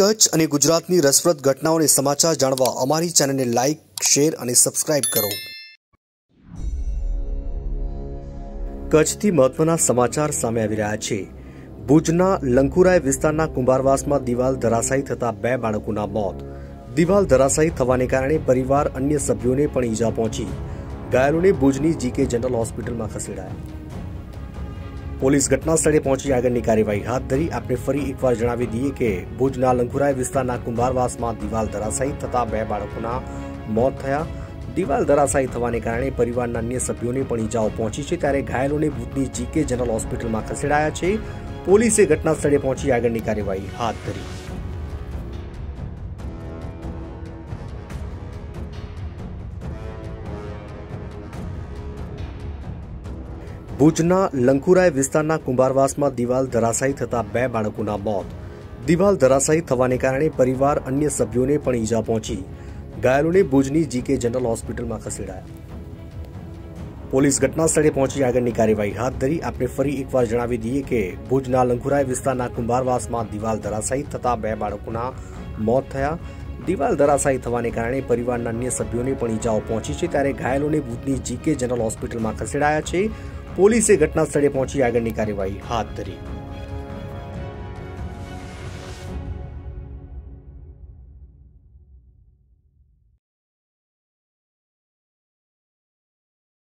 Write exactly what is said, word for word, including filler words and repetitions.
કચ્છ અને ગુજરાતની રસપ્રદ ઘટનાઓને સમાચાર જાણવા અમારી ચેનલને લાઇક શેર અને સબસ્ક્રાઇબ કરો। કચ્છથી મહત્વના સમાચાર સામે આવી રહ્યા છે। ભુજના લંકુરાય વિસ્તારના કુંભારવાસમાં દિવાલ ધરાશાયી થતા બે બાળકોના મોત। દિવાલ ધરાશાયી થવાને કારણે પરિવાર અન્ય સભ્યોને પણ ઈજા પહોંચી। ઘાયલોને ભુજની જી કે જનરલ હોસ્પિટલમાં ખસેડાયા। पुलिस घटनास्थले पहुंची आगळनी कार्यवाही हाथ धरी। आपने फरी एकवार जणावी दीए के भुजना लंकुराय विस्तारना कुंभारवासमां दीवाल धराशायी थता बे बाळकोना मौत थया। दीवाल धराशायी थवाने कारणे परिवारना अन्य सभ्योने पण ईजाओ पहोंची छे, त्यारे घायलोने भुजनी जी के जनरल होस्पिटलमां खसेडाया छे। पोलीसे घटनास्थले पहोंची आगळनी कार्यवाही हाथ धरी। भुजना लंकुराय विस्तारना कुंभारवासमां दीवाल धराशायी थता बे बाळकोना मौत। दीवाल धराशायी थवाने कारणे परिवार अन्य सभ्योने पण ईजा पहोंची। घायलोने भुजनी जी के जनरल होस्पिटलमां खसेडाया। पोलीस घटनास्थळे पहोंची आगळनी कार्यवाही हाथ धरी। आपने फरी एकवार जणावी दीए के भुजना लंकुराय विस्तारना कुंभारवासमां दीवाल धराशायी थता बे बाळकोना मौत थया। दीवाल धराशायी थवाने कारणे परिवारना अन्य सभ्योने पण ईजाओ पहोंची छे, त्यारे घायलोने भुजनी जी के जनरल होस्पिटलमां खसेडाया छे। पुलिस घटनास्थले पहुंची आगळनी कार्यवाही हाथ धरी।